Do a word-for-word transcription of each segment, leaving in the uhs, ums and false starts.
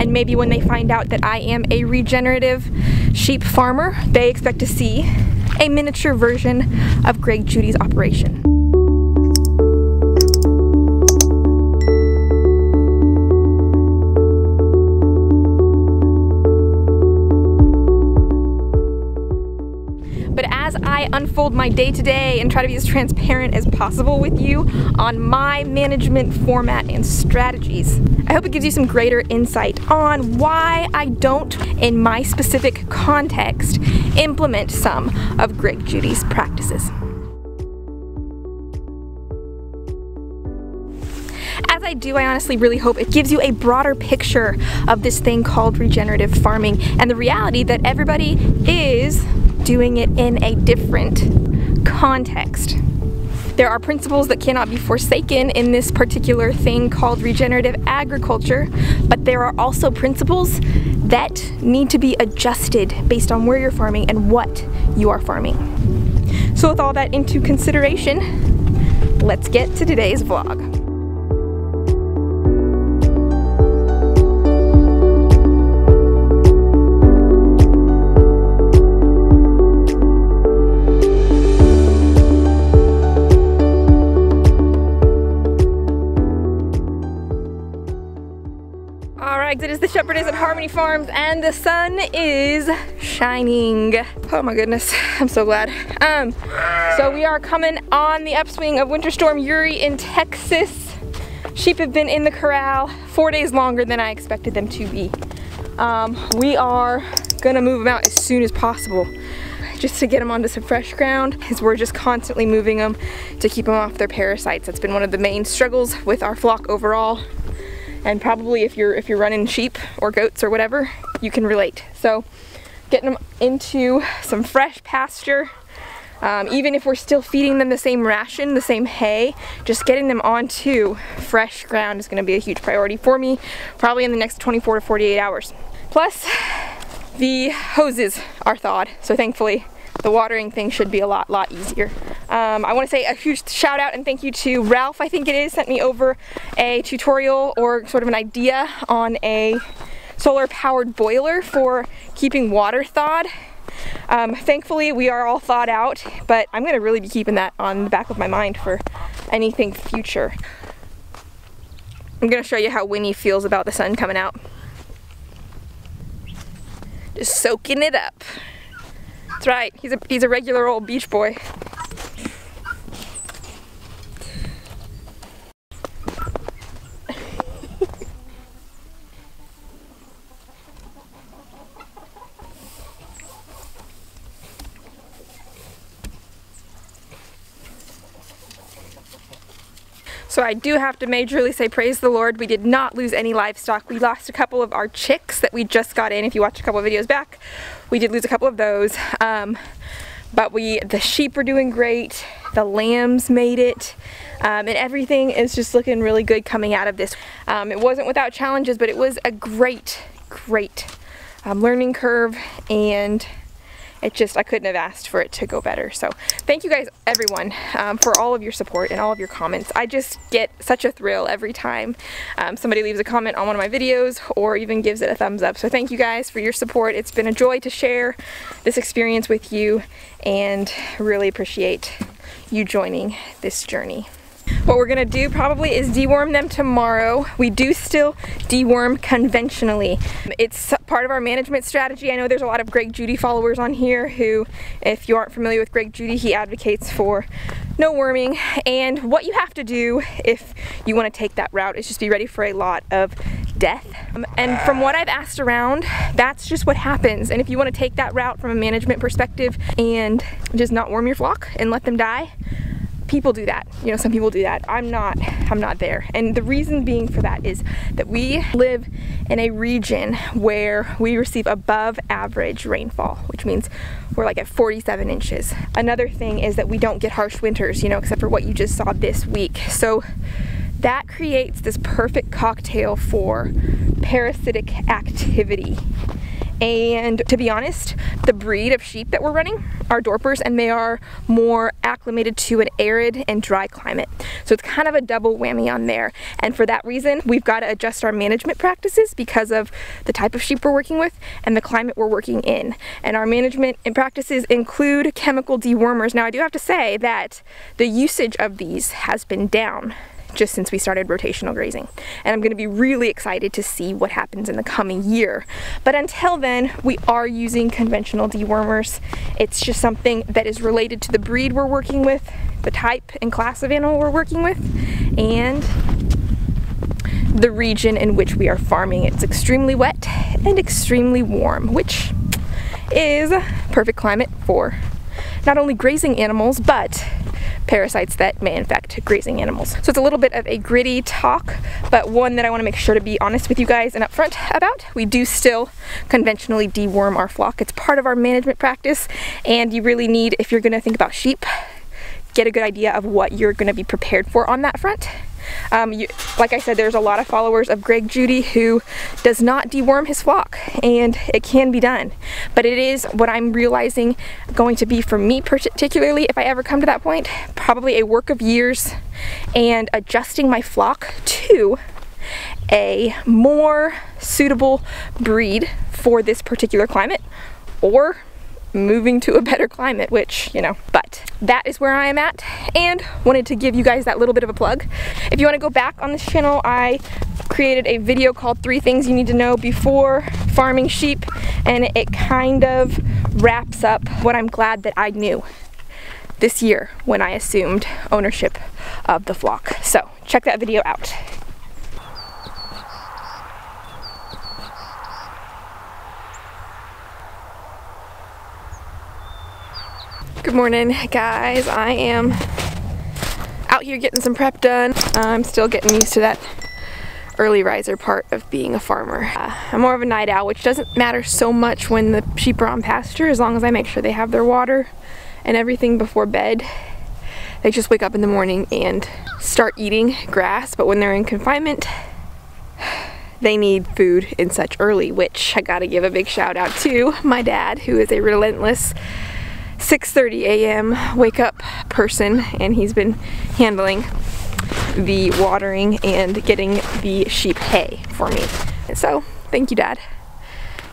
and maybe when they find out that I am a regenerative sheep farmer, they expect to see a miniature version of Greg Judy's operation. But as I unfold my day to day and try to be as transparent as possible with you on my management format and strategies, I hope it gives you some greater insight on why I don't, in my specific context, implement some of Greg Judy's practices. As I do, I honestly really hope it gives you a broader picture of this thing called regenerative farming and the reality that everybody is doing it in a different context. There are principles that cannot be forsaken in this particular thing called regenerative agriculture, but there are also principles that need to be adjusted based on where you're farming and what you are farming. So with all that into consideration, let's get to today's vlog. It is the shepherdess at Harmony Farms and the sun is shining. Oh my goodness, I'm so glad. Um, so we are coming on the upswing of winter storm Uri in Texas. Sheep have been in the corral four days longer than I expected them to be. Um, we are gonna move them out as soon as possible just to get them onto some fresh ground, because we're just constantly moving them to keep them off their parasites. That's been one of the main struggles with our flock overall. And probably if you're if you're running sheep or goats or whatever, you can relate. So getting them into some fresh pasture, um, even if we're still feeding them the same ration, the same hay, just getting them onto fresh ground is going to be a huge priority for me, probably in the next twenty-four to forty-eight hours. Plus, the hoses are thawed, so thankfully the watering thing should be a lot, lot easier. Um, I want to say a huge shout out and thank you to Ralph, I think it is, sent me over a tutorial or sort of an idea on a solar powered boiler for keeping water thawed. Um, thankfully we are all thawed out, but I'm going to really be keeping that on the back of my mind for anything future. I'm going to show you how Winnie feels about the sun coming out. Just soaking it up. That's right, he's a, he's a regular old beach boy. So I do have to majorly say praise the Lord, we did not lose any livestock. We lost a couple of our chicks that we just got in. If you watched a couple of videos back, we did lose a couple of those. Um, but we, the sheep are doing great, the lambs made it, um, and everything is just looking really good coming out of this. Um, it wasn't without challenges, but it was a great, great um, learning curve, and it just, I couldn't have asked for it to go better. So thank you guys, everyone, um, for all of your support and all of your comments. I just get such a thrill every time um, somebody leaves a comment on one of my videos or even gives it a thumbs up. So thank you guys for your support. It's been a joy to share this experience with you and really appreciate you joining this journey. What we're gonna do probably is deworm them tomorrow. We do still deworm conventionally. It's part of our management strategy. I know there's a lot of Greg Judy followers on here who, if you aren't familiar with Greg Judy, he advocates for no worming. And what you have to do if you wanna take that route is just be ready for a lot of death. Um, and from what I've asked around, that's just what happens. And if you wanna take that route from a management perspective and just not worm your flock and let them die, people do that. You know, some people do that. I'm not, I'm not there. And the reason being for that is that we live in a region where we receive above average rainfall, which means we're like at forty-seven inches. Another thing is that we don't get harsh winters, you know, except for what you just saw this week. So that creates this perfect cocktail for parasitic activity. And to be honest, the breed of sheep that we're running are Dorpers, and they are more acclimated to an arid and dry climate. So it's kind of a double whammy on there. And for that reason, we've got to adjust our management practices because of the type of sheep we're working with and the climate we're working in. And our management and practices include chemical dewormers. Now I do have to say that the usage of these has been down just since we started rotational grazing, and I'm going to be really excited to see what happens in the coming year. But until then, we are using conventional dewormers. It's just something that is related to the breed we're working with, the type and class of animal we're working with, and the region in which we are farming. It's extremely wet and extremely warm, which is a perfect climate for not only grazing animals, but parasites that may infect grazing animals. So it's a little bit of a gritty talk, but one that I want to make sure to be honest with you guys and upfront about. We do still conventionally deworm our flock. It's part of our management practice, and you really need, if you're going to think about sheep, get a good idea of what you're going to be prepared for on that front. Um, you, like I said, there's a lot of followers of Greg Judy who does not deworm his flock, and it can be done. But it is what I'm realizing going to be for me, particularly if I ever come to that point, probably a work of years, and adjusting my flock to a more suitable breed for this particular climate, or moving to a better climate, which, you know, but that is where I am at, and wanted to give you guys that little bit of a plug. If you want to go back on this channel, I created a video called Three Things You Need to Know Before Farming Sheep, and it kind of wraps up what I'm glad that I knew this year when I assumed ownership of the flock. So check that video out. Good morning, guys. I am out here getting some prep done. I'm still getting used to that early riser part of being a farmer. Uh, I'm more of a night owl, which doesn't matter so much when the sheep are on pasture, as long as I make sure they have their water and everything before bed. They just wake up in the morning and start eating grass, but when they're in confinement, they need food and such early, which I gotta give a big shout out to my dad, who is a relentless six thirty a m wake up person, and he's been handling the watering and getting the sheep hay for me. And so thank you, Dad.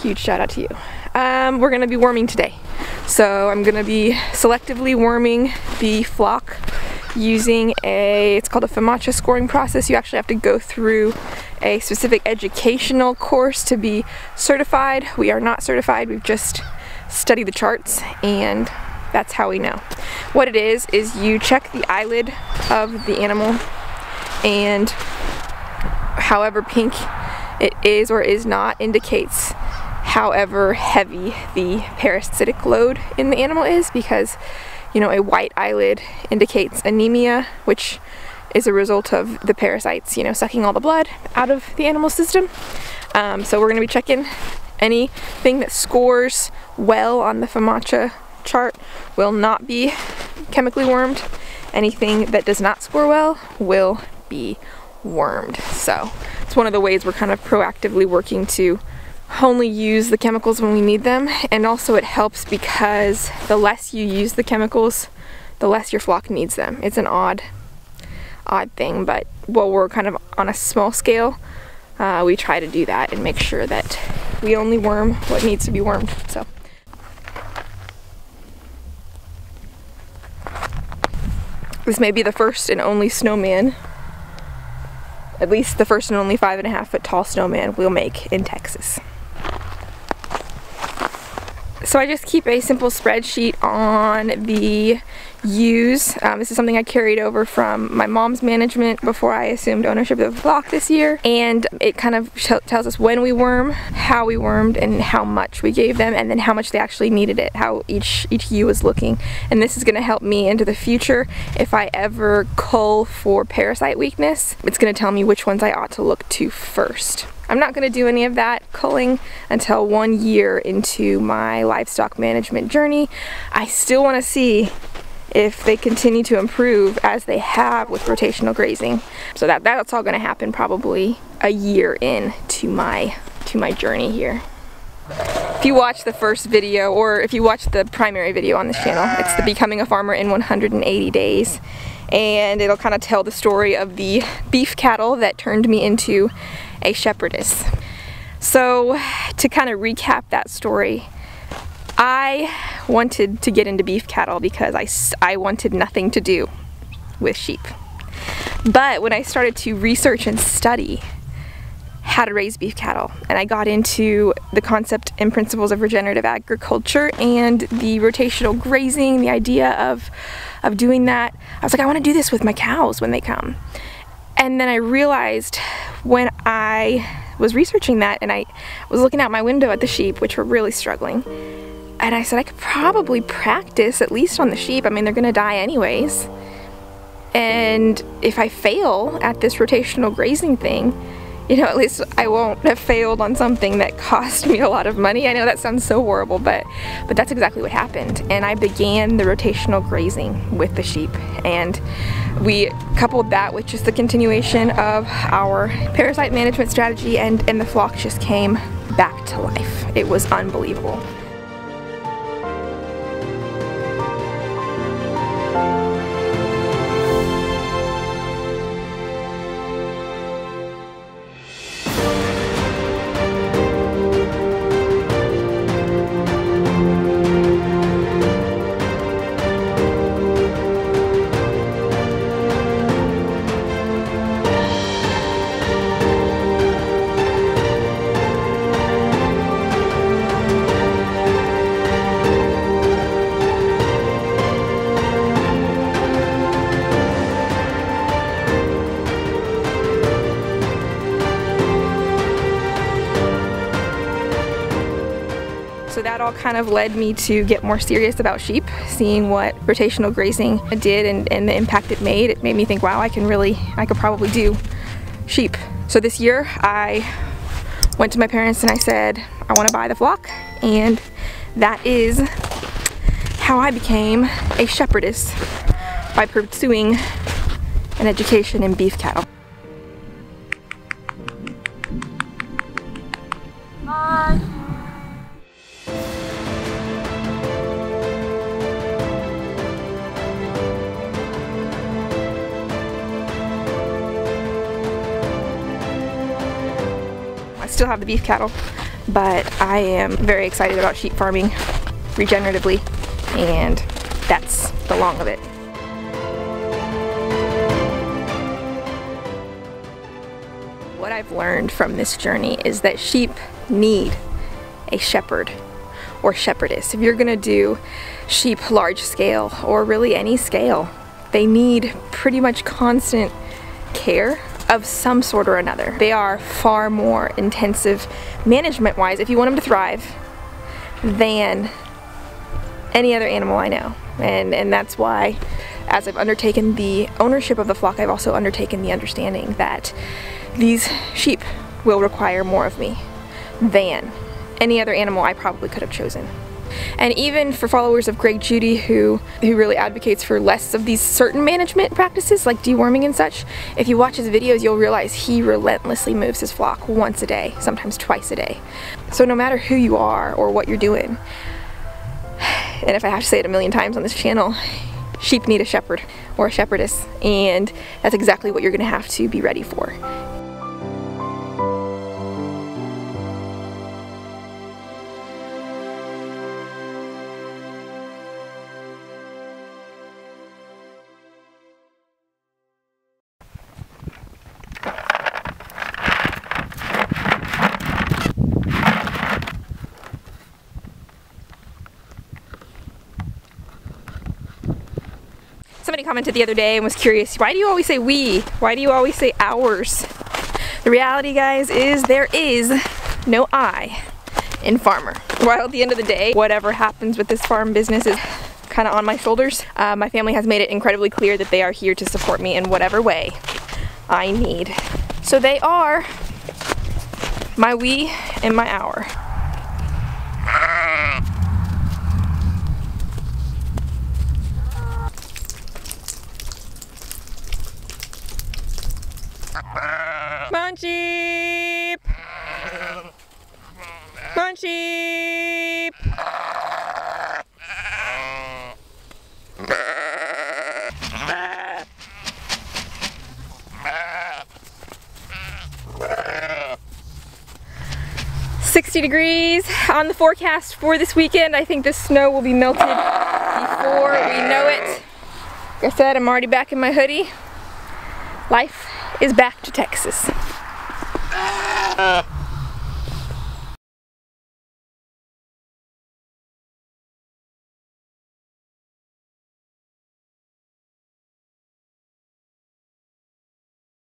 Huge shout out to you. Um, we're gonna be worming today. So I'm gonna be selectively worming the flock using a, it's called a FAMACHA scoring process. You actually have to go through a specific educational course to be certified. We are not certified, we've just study the charts, and that's how we know. What it is, is you check the eyelid of the animal, and however pink it is or is not indicates however heavy the parasitic load in the animal is, because, you know, a white eyelid indicates anemia, which is a result of the parasites, you know, sucking all the blood out of the animal system. Um, so we're gonna be checking anything that scores well on the FAMACHA chart will not be chemically wormed. Anything that does not score well will be wormed. So it's one of the ways we're kind of proactively working to only use the chemicals when we need them. And also it helps because the less you use the chemicals, the less your flock needs them. It's an odd, odd thing, but while we're kind of on a small scale, uh, we try to do that and make sure that we only worm what needs to be wormed. So this may be the first and only snowman, at least the first and only five and a half foot tall snowman we'll make in Texas. So I just keep a simple spreadsheet on the ewes. Um, this is something I carried over from my mom's management before I assumed ownership of the flock this year. And it kind of tells us when we worm, how we wormed, and how much we gave them, and then how much they actually needed it, how each, each ewe was looking. And this is gonna help me into the future if I ever cull for parasite weakness. It's gonna tell me which ones I ought to look to first. I'm not gonna do any of that culling until one year into my livestock management journey. I still wanna see if they continue to improve as they have with rotational grazing. So that, that's all gonna happen probably a year in to my, to my journey here. If you watch the first video, or if you watch the primary video on this channel, it's the Becoming a Farmer in one hundred eighty days. And it'll kind of tell the story of the beef cattle that turned me into a shepherdess. So to kind of recap that story, I wanted to get into beef cattle because I, I wanted nothing to do with sheep. But when I started to research and study how to raise beef cattle, and I got into the concept and principles of regenerative agriculture and the rotational grazing, the idea of of doing that, I was like, I want to do this with my cows when they come. And then I realized when I was researching that and I was looking out my window at the sheep, which were really struggling, and I said I could probably practice at least on the sheep. I mean, they're gonna die anyways, and if I fail at this rotational grazing thing, you know, at least I won't have failed on something that cost me a lot of money. I know that sounds so horrible, but but that's exactly what happened. And I began the rotational grazing with the sheep. And we coupled that with just the continuation of our parasite management strategy, and, and the flock just came back to life. It was unbelievable. So that all kind of led me to get more serious about sheep, seeing what rotational grazing did and, and the impact it made. It made me think, wow, I can really, I could probably do sheep. So this year I went to my parents and I said, I want to buy the flock. And that is how I became a shepherdess, by pursuing an education in beef cattle. Bye. Still have the beef cattle, but I am very excited about sheep farming regeneratively, and that's the long of it. What I've learned from this journey is that sheep need a shepherd or shepherdess. If you're gonna do sheep large scale, or really any scale, they need pretty much constant care of some sort or another. They are far more intensive management-wise, if you want them to thrive, than any other animal I know. And, and that's why, as I've undertaken the ownership of the flock, I've also undertaken the understanding that these sheep will require more of me than any other animal I probably could have chosen. And even for followers of Greg Judy, who, who really advocates for less of these certain management practices like deworming and such, if you watch his videos, you'll realize he relentlessly moves his flock once a day, sometimes twice a day. So no matter who you are or what you're doing, and if I have to say it a million times on this channel, sheep need a shepherd or a shepherdess, and that's exactly what you're going to have to be ready for. Somebody commented the other day and was curious, why do you always say we? Why do you always say ours? The reality, guys, is there is no I in farmer. While at the end of the day, whatever happens with this farm business is kind of on my shoulders. Uh, my family has made it incredibly clear that they are here to support me in whatever way I need. So they are my we and my our. Munchie! Munchie! sixty degrees on the forecast for this weekend. I think this snow will be melted before we know it. Like I said, I'm already back in my hoodie. Life is back to Texas.